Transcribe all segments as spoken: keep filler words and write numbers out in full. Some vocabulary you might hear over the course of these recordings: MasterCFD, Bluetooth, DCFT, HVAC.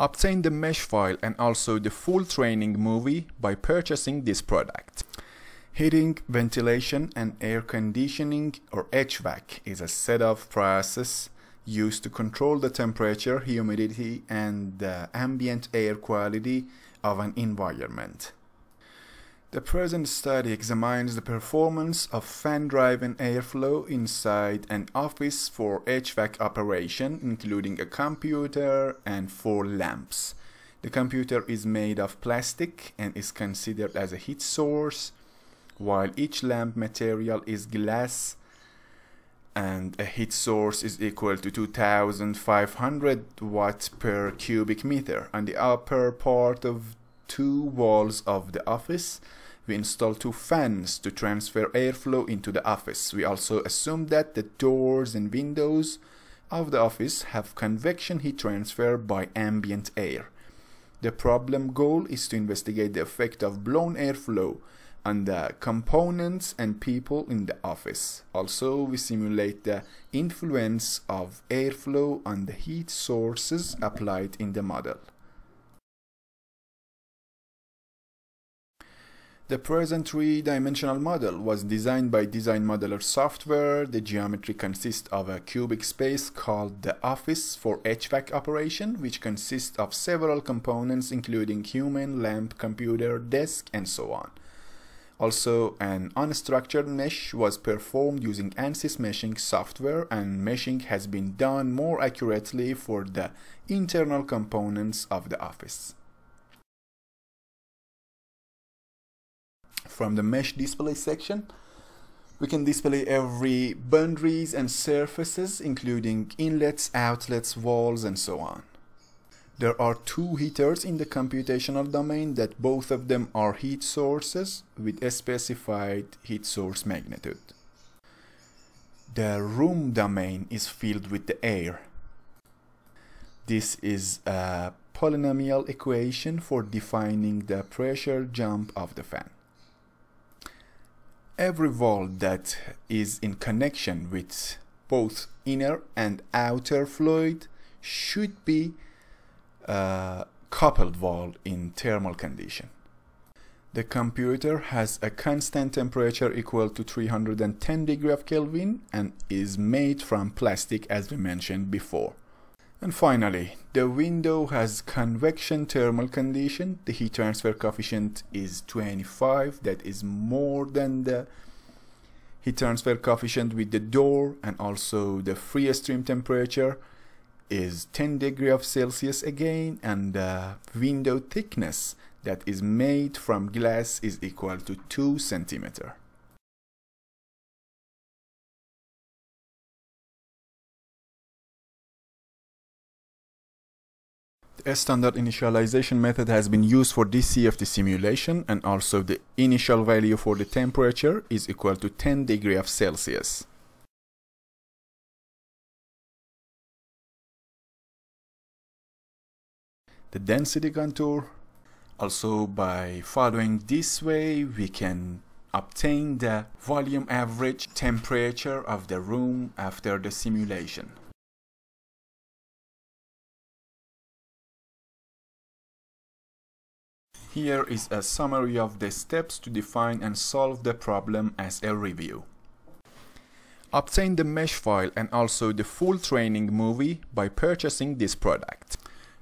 Obtain the mesh file and also the full training movie by purchasing this product. Heating, ventilation and air conditioning or H V A C is a set of processes used to control the temperature, humidity and the ambient air quality of an environment. The present study examines the performance of fan-driven airflow inside an office for H V A C operation, including a computer and four lamps. The computer is made of plastic and is considered as a heat source, while each lamp material is glass, and a heat source is equal to two thousand five hundred watts per cubic meter. On the upper part of two walls of the office, we install two fans to transfer airflow into the office. We also assume that the doors and windows of the office have convection heat transfer by ambient air. The problem goal is to investigate the effect of blown airflow on the components and people in the office. Also, we simulate the influence of airflow on the heat sources applied in the model. The present three-dimensional model was designed by Design Modeler software. The geometry consists of a cubic space called the Office for H V A C Operation, which consists of several components including human, lamp, computer, desk, and so on. Also, an unstructured mesh was performed using ANSYS meshing software, and meshing has been done more accurately for the internal components of the office. From the mesh display section, we can display every boundaries and surfaces, including inlets, outlets, walls, and so on. There are two heaters in the computational domain that both of them are heat sources with a specified heat source magnitude. The room domain is filled with the air. This is a polynomial equation for defining the pressure jump of the fan. Every wall that is in connection with both inner and outer fluid should be a coupled wall in thermal condition. The computer has a constant temperature equal to three hundred ten degrees of Kelvin and is made from plastic, as we mentioned before. And finally, the window has convection thermal condition. The heat transfer coefficient is twenty-five, that is more than the heat transfer coefficient with the door, and also the free stream temperature is ten degrees of Celsius again, and the window thickness that is made from glass is equal to two centimeter. A standard initialization method has been used for D C F T simulation, and also the initial value for the temperature is equal to ten degrees of Celsius. The density contour. Also, by following this way, we can obtain the volume average temperature of the room after the simulation. Here is a summary of the steps to define and solve the problem as a review. Obtain the mesh file and also the full training movie by purchasing this product.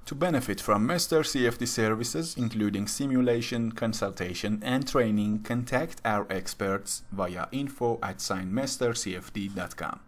To benefit from MasterCFD services, including simulation, consultation and training, contact our experts via info at sign mastercfd dot com.